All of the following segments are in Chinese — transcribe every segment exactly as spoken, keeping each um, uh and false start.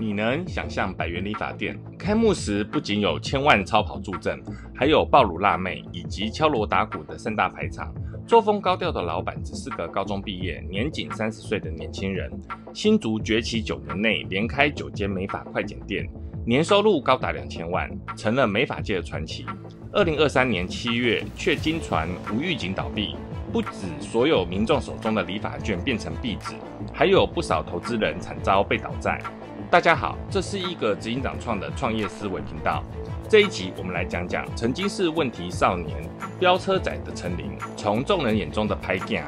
你能想象百元理发店开幕时不仅有千万超跑助阵，还有爆乳辣妹以及敲锣打鼓的盛大排场。作风高调的老板只是个高中毕业、年仅三十岁的年轻人。新竹崛起九年内，连开九间美发快剪店，年收入高达两千万，成了美发界的传奇。二零二三年七月，却经传无预警倒闭。 不止所有民众手中的理发券变成壁纸，还有不少投资人惨遭被倒债。大家好，这是一个执行长创的创业思维频道。这一集我们来讲讲曾经是问题少年、飙车仔的陈林，从众人眼中的拍囝，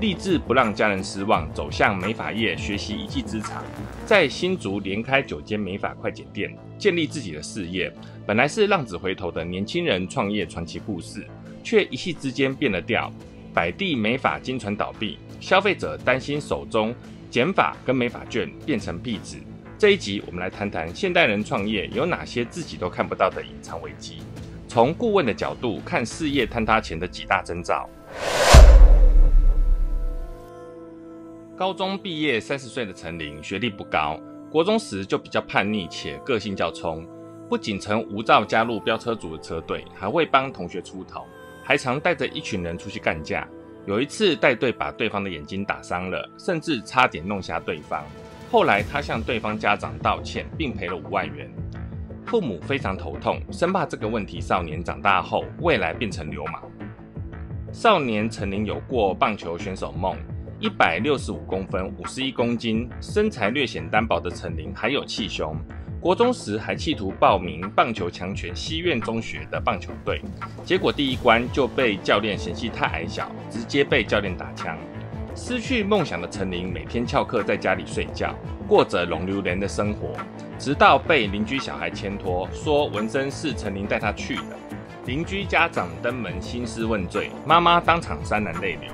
立志不让家人失望，走向美发业学习一技之长，在新竹连开九间美发快剪店，建立自己的事业。本来是浪子回头的年轻人创业传奇故事，却一夕之间变了调。 百地美发经传倒闭，消费者担心手中剪发跟美发券变成壁纸。这一集我们来谈谈现代人创业有哪些自己都看不到的隐藏危机，从顾问的角度看事业坍塌前的几大征兆。高中毕业三十岁的陈林学历不高，国中时就比较叛逆且个性较冲，不仅曾无照加入飙车族的车队，还会帮同学出头。 还常带着一群人出去干架，有一次带队把对方的眼睛打伤了，甚至差点弄瞎对方。后来他向对方家长道歉，并赔了五万元。父母非常头痛，生怕这个问题少年长大后未来变成流氓。少年陈林有过棒球选手梦，一百六十五公分，五十一公斤，身材略显单薄的陈林还有气胸。 国中时还企图报名棒球强权西苑中学的棒球队，结果第一关就被教练嫌弃太矮小，直接被教练打枪。失去梦想的陈林每天翘课在家里睡觉，过着龙流连的生活，直到被邻居小孩牵拖，说纹身是陈林带他去的。邻居家长登门兴师问罪，妈妈当场潸然泪流。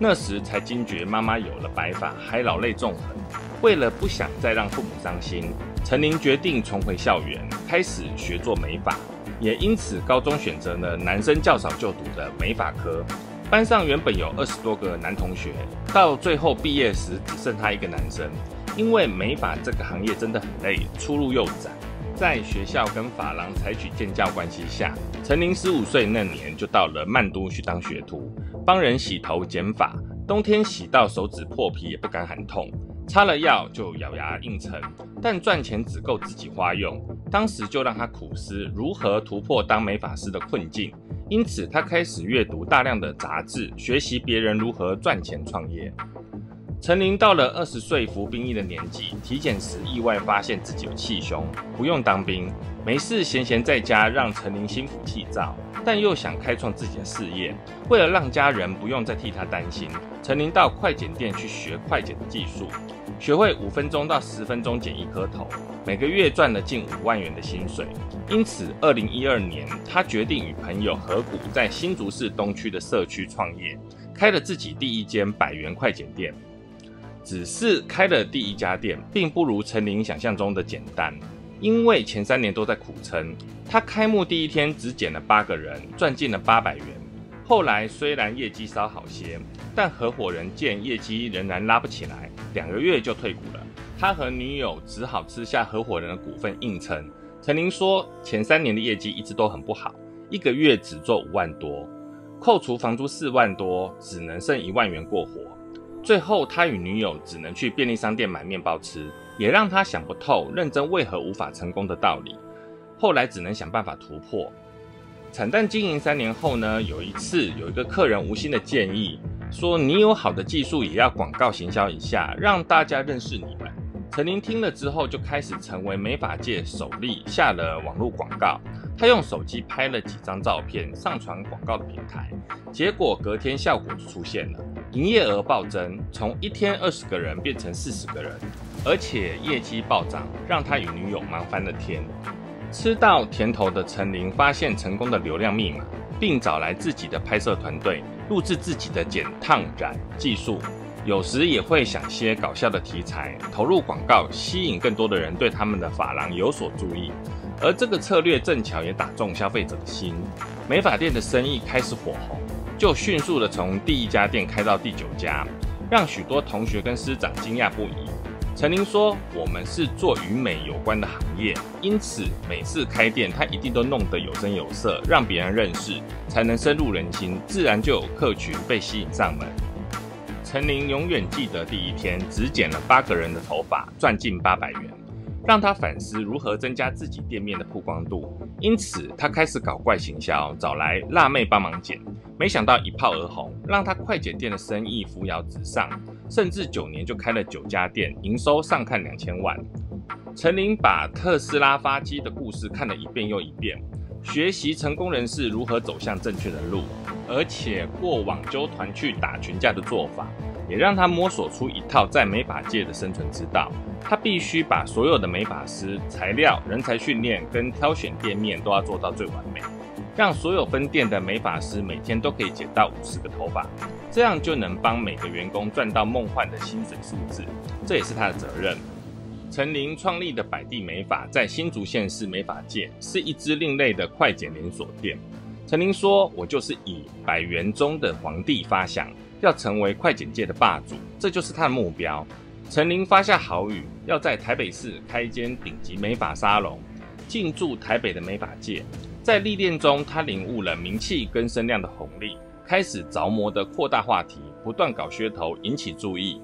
那时才惊觉妈妈有了白发，还老泪纵横。为了不想再让父母伤心。 陈林决定重回校园，开始学做美发，也因此高中选择了男生较少就读的美发科。班上原本有二十多个男同学，到最后毕业时只剩他一个男生。因为美发这个行业真的很累，出路又窄，在学校跟发廊采取建教关系下，陈林十五岁那年就到了曼都去当学徒，帮人洗头剪发，冬天洗到手指破皮也不敢喊痛。 擦了药就咬牙硬撑，但赚钱只够自己花用。当时就让他苦思如何突破当美发师的困境，因此他开始阅读大量的杂志，学习别人如何赚钱创业。陈林到了二十岁服兵役的年纪，体检时意外发现自己有气胸，不用当兵，没事闲闲在家，让陈林心浮气躁，但又想开创自己的事业。为了让家人不用再替他担心，陈林到快剪店去学快剪的技术。 学会五分钟到十分钟剪一颗头，每个月赚了近五万元的薪水。因此，二零一二年，他决定与朋友合股在新竹市东区的社区创业，开了自己第一间百元快剪店。只是开了第一家店，并不如陈林想象中的简单，因为前三年都在苦撑。他开幕第一天只剪了八个人，赚进了八百元。后来虽然业绩稍好些。 但合伙人见业绩仍然拉不起来，两个月就退股了。他和女友只好吃下合伙人的股份硬撑。陈林说，前三年的业绩一直都很不好，一个月只做五万多，扣除房租四万多，只能剩一万元过活。最后，他与女友只能去便利商店买面包吃，也让他想不透认真为何无法成功的道理。后来只能想办法突破。惨淡经营三年后呢，有一次有一个客人无心的建议。 说你有好的技术，也要广告行销一下，让大家认识你们。陈林听了之后，就开始成为美发界首例下了网络广告。他用手机拍了几张照片，上传广告的平台，结果隔天效果就出现了，营业额暴增，从一天二十个人变成四十个人，而且业绩暴涨，让他与女友忙翻了天。吃到甜头的陈林发现成功的流量密码。 并找来自己的拍摄团队，录制自己的剪、烫、染技术，有时也会想些搞笑的题材，投入广告，吸引更多的人对他们的发廊有所注意。而这个策略正巧也打中消费者的心，美发店的生意开始火红，就迅速的从第一家店开到第九家，让许多同学跟师长惊讶不已。陈琳说：“我们是做与美有关的行业，因此每次开店，他一定都弄得有声有色，让别人认识，才能深入人心，自然就有客群被吸引上门。”陈琳永远记得第一天只剪了八个人的头发，赚近八百元，让他反思如何增加自己店面的曝光度。因此，他开始搞怪行销，找来辣妹帮忙剪，没想到一炮而红，让他快剪店的生意扶摇直上，甚至九年就开了九家店，营收上看两千万。陈琳把特斯拉发迹的故事看了一遍又一遍，学习成功人士如何走向正确的路。而且过往纠团去打群架的做法，也让他摸索出一套在美发界的生存之道。他必须把所有的美发师、材料、人才训练跟挑选店面都要做到最完美，让所有分店的美发师每天都可以剪到五十个头发，这样就能帮每个员工赚到梦幻的薪水数字，这也是他的责任。陈琳创立的百地美发在新竹县市美发界是一支另类的快剪连锁店。陈琳说：“我就是以百元中的皇帝发想，要成为快剪界的霸主，这就是他的目标。”陈琳发下豪语，要在台北市开间顶级美发沙龙，进驻台北的美发界。在历练中，他领悟了名气跟声量的红利，开始着魔的扩大话题，不断搞噱头，引起注意。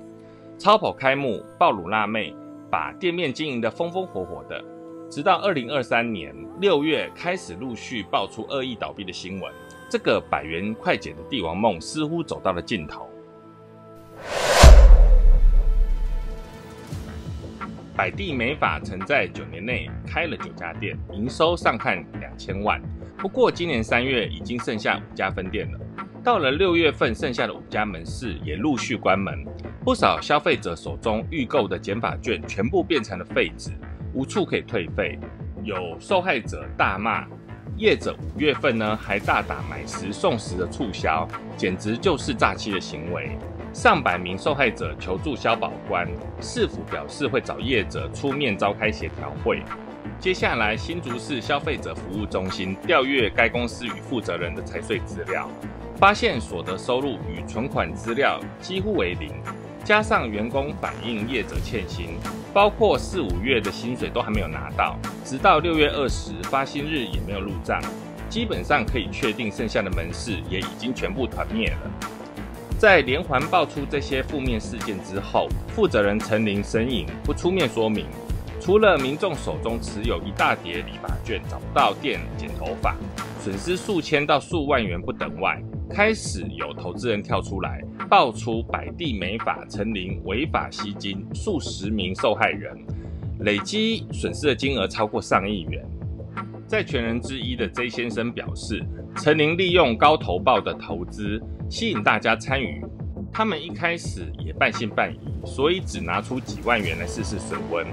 超跑开幕，爆乳辣妹，把店面经营得风风火火的。直到二零二三年六月开始陆续爆出恶意倒闭的新闻，这个百元快剪的帝王梦似乎走到了尽头。百地美发曾在九年内开了九家店，营收上看两千万。不过今年三月已经剩下五家分店了，到了六月份，剩下的五家门市也陆续关门，不少消费者手中预购的剪发券全部变成了废纸。无处可以退费，有受害者大骂业者五月份呢还大打买十送十的促销，简直就是诈欺的行为。上百名受害者求助消保官，市府表示会找业者出面召开协调会。接下来新竹市消费者服务中心调阅该公司与负责人的财税资料，发现所得收入与存款资料几乎为零。加上员工反映业者欠薪，包括四五月的薪水都还没有拿到，直到六月二十发薪日也没有入账，基本上可以确定剩下的门市也已经全部团灭了。在连环爆出这些负面事件之后，负责人陈琳神隐不出面说明，除了民众手中持有一大叠理发券找不到店剪头发，损失数千到数万元不等外，开始有投资人跳出来。爆出百地美发陈琳违法吸金，数十名受害人累积损失的金额超过上亿元。债权人之一的 J 先生表示，陈琳利用高投报的投资吸引大家参与，他们一开始也半信半疑，所以只拿出几万元来试试水温。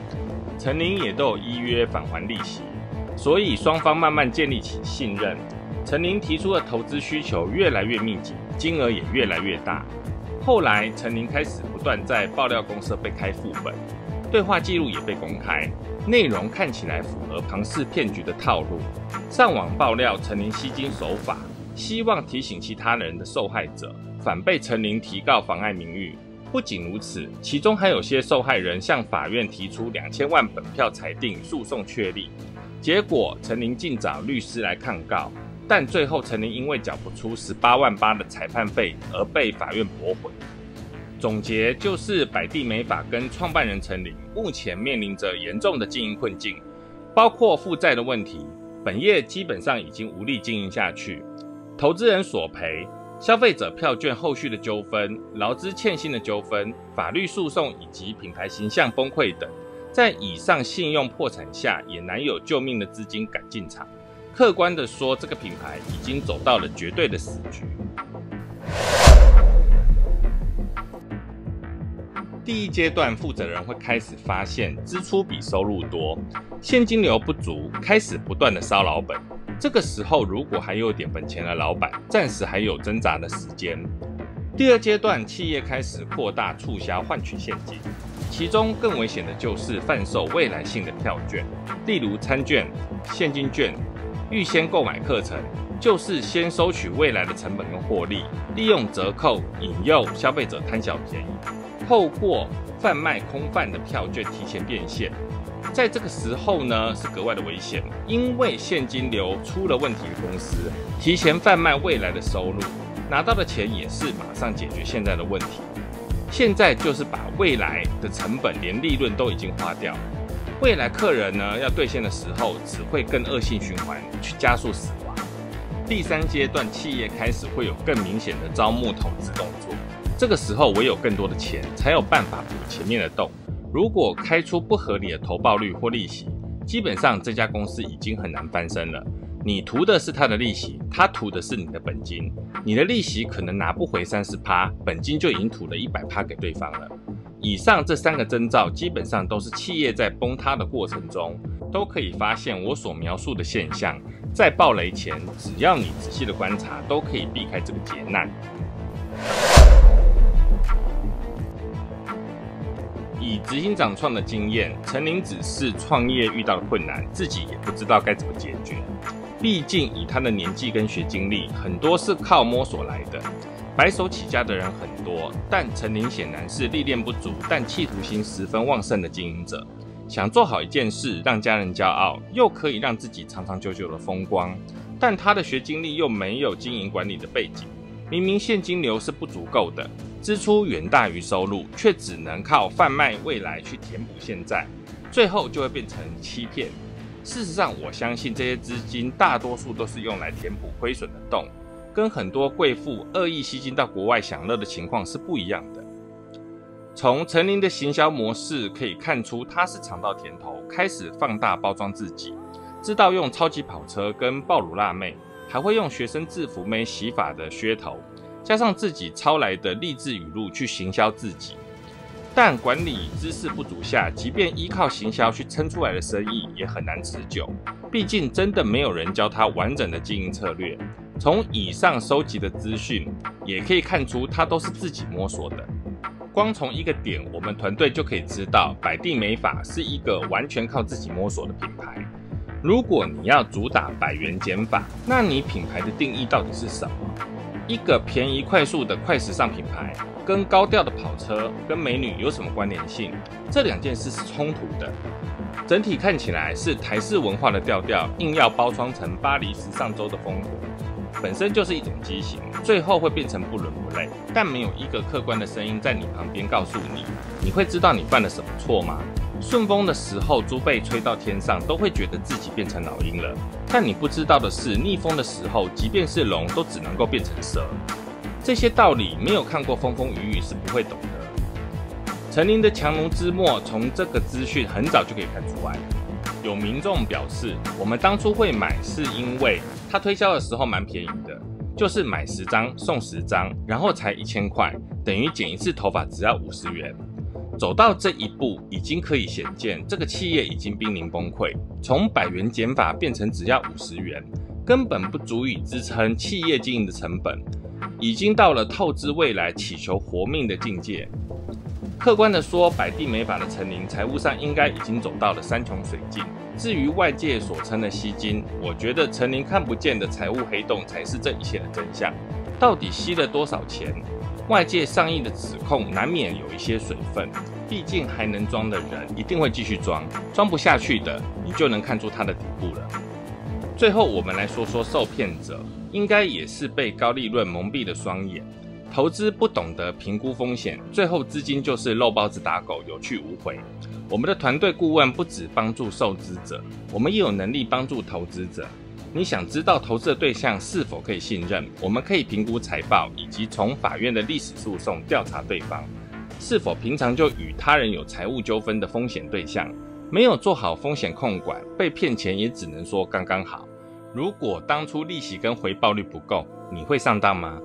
陈琳也都有依约返还利息，所以双方慢慢建立起信任。陈琳提出的投资需求越来越密集，金额也越来越大。后来，陈琳开始不断在爆料公社被开副本，对话记录也被公开，内容看起来符合庞氏骗局的套路。上网爆料陈琳吸金手法，希望提醒其他人的受害者，反被陈琳提告妨碍名誉。不仅如此，其中还有些受害人向法院提出两千万本票裁定诉讼确立，结果陈琳竟找律师来抗告。但最后，陈琳因为缴不出十八万八的裁判费而被法院驳回。总结就是，百地美发跟创办人陈琳目前面临着严重的经营困境，包括负债的问题，本业基本上已经无力经营下去，投资人索赔、消费者票券后续的纠纷、劳资欠薪的纠纷、法律诉讼以及品牌形象崩溃等，在以上信用破产下，也难有救命的资金赶进场。客观的说，这个品牌已经走到了绝对的死局。第一阶段，负责人会开始发现支出比收入多，现金流不足，开始不断的烧老本。这个时候，如果还有点本钱的老板，暂时还有挣扎的时间。第二阶段，企业开始扩大促销换取现金，其中更危险的就是贩售未来性的票券，例如餐券、现金券。预先购买课程就是先收取未来的成本跟获利，利用折扣引诱消费者贪小便宜，透过贩卖空贩的票券提前变现。在这个时候呢，是格外的危险，因为现金流出了问题的公司，提前贩卖未来的收入，拿到的钱也是马上解决现在的问题。现在就是把未来的成本连利润都已经花掉，未来客人呢要兑现的时候，只会更恶性循环，去加速死亡。第三阶段，企业开始会有更明显的招募投资动作，这个时候唯有更多的钱，才有办法补前面的洞。 如果开出不合理的投报率或利息，基本上这家公司已经很难翻身了。你图的是它的利息，它图的是你的本金。你的利息可能拿不回 百分之三十， 本金就已经吐了 百分之百 给对方了。以上这三个征兆，基本上都是企业在崩塌的过程中，都可以发现我所描述的现象。在暴雷前，只要你仔细的观察，都可以避开这个劫难。 以执行长创的经验，陈林只是创业遇到了困难，自己也不知道该怎么解决。毕竟以他的年纪跟学经历，很多是靠摸索来的。白手起家的人很多，但陈林显然是历练不足，但企图心十分旺盛的经营者。想做好一件事，让家人骄傲，又可以让自己长长久久的风光。但他的学经历又没有经营管理的背景，明明现金流是不足够的。 支出远大于收入，却只能靠贩卖未来去填补现在，最后就会变成欺骗。事实上，我相信这些资金大多数都是用来填补亏损的洞，跟很多贵妇恶意吸金到国外享乐的情况是不一样的。从陈林的行销模式可以看出，他是尝到甜头，开始放大包装自己，知道用超级跑车跟爆乳辣妹，还会用学生制服妹洗发的噱头。 加上自己抄来的励志语录去行销自己，但管理知识不足下，即便依靠行销去撑出来的生意也很难持久。毕竟真的没有人教他完整的经营策略。从以上收集的资讯，也可以看出他都是自己摸索的。光从一个点，我们团队就可以知道，百地美发是一个完全靠自己摸索的品牌。如果你要主打百元减法，那你品牌的定义到底是什么？ 一个便宜快速的快时尚品牌，跟高调的跑车跟美女有什么关联性？这两件事是冲突的。整体看起来是台式文化的调调，硬要包装成巴黎时尚周的风格，本身就是一种畸形，最后会变成不伦不类。但没有一个客观的声音在你旁边告诉你，你会知道你犯了什么错吗？顺风的时候，猪被吹到天上，都会觉得自己变成老鹰了。 但你不知道的是，逆风的时候，即便是龙，都只能够变成蛇。这些道理没有看过风风雨雨是不会懂的。陈林的强弩之末，从这个资讯很早就可以看出来。有民众表示，我们当初会买是因为他推销的时候蛮便宜的，就是买十张送十张，然后才一千块，等于剪一次头发只要五十元。 走到这一步，已经可以显见这个企业已经濒临崩溃。从百元减法变成只要五十元，根本不足以支撑企业经营的成本，已经到了透支未来、祈求活命的境界。客观的说，百地美发的陈林财务上应该已经走到了山穷水尽。至于外界所称的吸金，我觉得陈林看不见的财务黑洞才是这一切的真相。到底吸了多少钱？ 外界上亿的指控难免有一些水分，毕竟还能装的人一定会继续装，装不下去的你就能看出它的底部了。最后，我们来说说受骗者，应该也是被高利润蒙蔽了双眼，投资不懂得评估风险，最后资金就是肉包子打狗，有去无回。我们的团队顾问不只帮助受资者，我们也有能力帮助投资者。 你想知道投资的对象是否可以信任？我们可以评估财报，以及从法院的历史诉讼调查对方是否平常就与他人有财务纠纷的风险对象，没有做好风险控管，被骗前也只能说刚刚好。如果当初利息跟回报率不够，你会上当吗？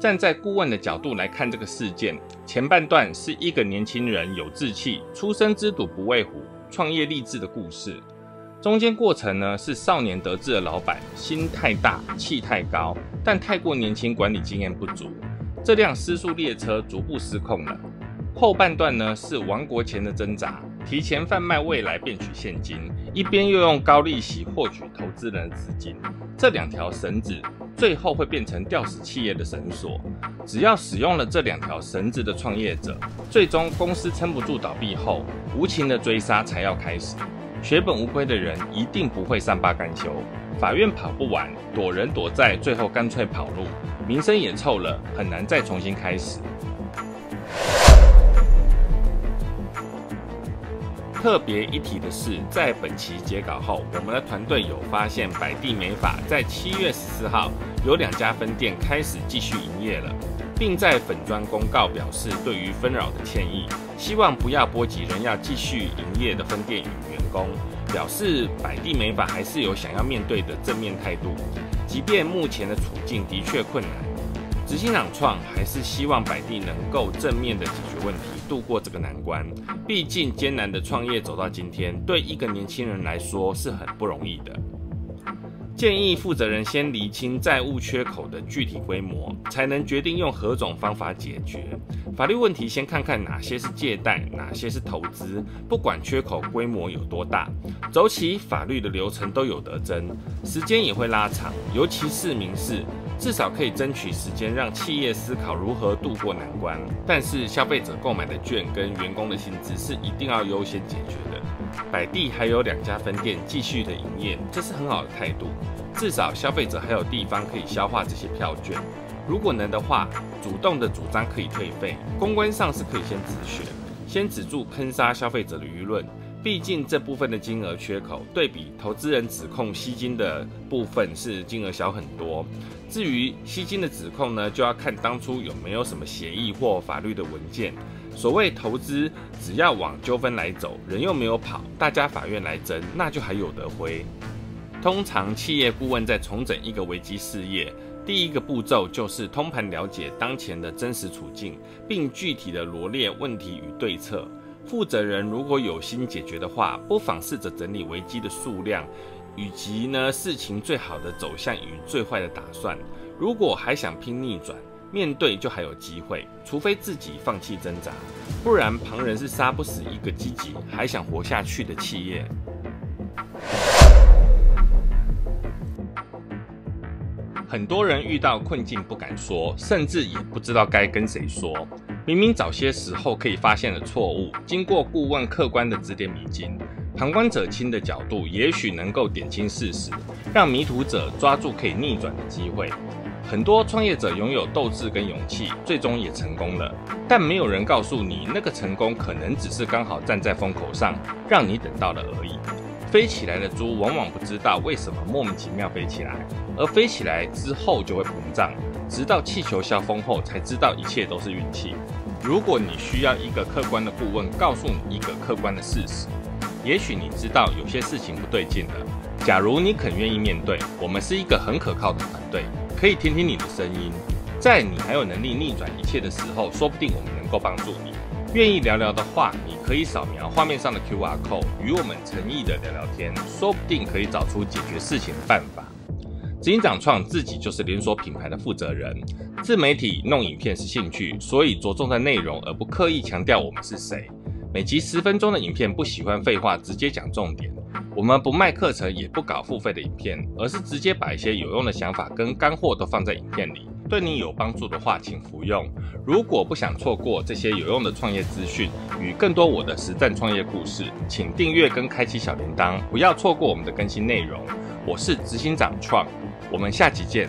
站在顾问的角度来看这个事件，前半段是一个年轻人有志气，初生之犊不畏虎，创业励志的故事。 中间过程呢，是少年得志的老板心太大、气太高，但太过年轻，管理经验不足，这辆失速列车逐步失控了。后半段呢，是亡国前的挣扎，提前贩卖未来变取现金，一边又用高利息获取投资人的资金，这两条绳子最后会变成吊死企业的绳索。只要使用了这两条绳子的创业者，最终公司撑不住倒闭后，无情的追杀才要开始。血本无归的人一定不会善罢甘休，法院跑不完，躲人躲债，最后干脆跑路，名声也臭了，很难再重新开始。 特别一提的是，在本期截稿后，我们的团队有发现，百地美发在七月十四号有两家分店开始继续营业了，并在粉专公告表示对于纷扰的歉意，希望不要波及仍要继续营业的分店与员工。表示百地美发还是有想要面对的正面态度，即便目前的处境的确困难，执行长创还是希望百地能够正面的解决问题。 度过这个难关，毕竟艰难的创业走到今天，对一个年轻人来说是很不容易的。建议负责人先厘清债务缺口的具体规模，才能决定用何种方法解决。法律问题先看看哪些是借贷，哪些是投资，不管缺口规模有多大，走起法律的流程都有得争，时间也会拉长，尤其是民事。 至少可以争取时间，让企业思考如何度过难关。但是消费者购买的券跟员工的薪资是一定要优先解决的。百地还有两家分店继续的营业，这是很好的态度。至少消费者还有地方可以消化这些票券。如果能的话，主动的主张可以退费，公关上是可以先止血，先止住坑杀消费者的舆论。 毕竟这部分的金额缺口，对比投资人指控吸金的部分是金额小很多。至于吸金的指控呢，就要看当初有没有什么协议或法律的文件。所谓投资，只要往纠纷来走，人又没有跑，大家法院来争，那就还有得挥。通常企业顾问在重整一个危机事业。 第一个步骤就是通盘了解当前的真实处境，并具体的罗列问题与对策。负责人如果有心解决的话，不妨试着整理危机的数量，以及呢事情最好的走向与最坏的打算。如果还想拼逆转，面对就还有机会，除非自己放弃挣扎，不然旁人是杀不死一个积极还想活下去的企业。 很多人遇到困境不敢说，甚至也不知道该跟谁说。明明早些时候可以发现的错误，经过顾问客观的指点迷津，旁观者清的角度，也许能够点清事实，让迷途者抓住可以逆转的机会。很多创业者拥有斗志跟勇气，最终也成功了，但没有人告诉你，那个成功可能只是刚好站在风口上，让你等到了而已。 飞起来的猪往往不知道为什么莫名其妙飞起来，而飞起来之后就会膨胀，直到气球消风后才知道一切都是运气。如果你需要一个客观的顾问告诉你一个客观的事实，也许你知道有些事情不对劲了。假如你肯愿意面对，我们是一个很可靠的团队，可以听听你的声音，在你还有能力逆转一切的时候，说不定我们能够帮助你。 愿意聊聊的话，你可以扫描画面上的 Q R code， 与我们诚意的聊聊天，说不定可以找出解决事情的办法。执行长创自己就是连锁品牌的负责人，自媒体弄影片是兴趣，所以着重在内容而不刻意强调我们是谁。每集十分钟的影片不喜欢废话，直接讲重点。我们不卖课程，也不搞付费的影片，而是直接把一些有用的想法跟干货都放在影片里。 对你有帮助的话，请服用。如果不想错过这些有用的创业资讯与更多我的实战创业故事，请订阅跟开启小铃铛，不要错过我们的更新内容。我是执行长创，我们下集见。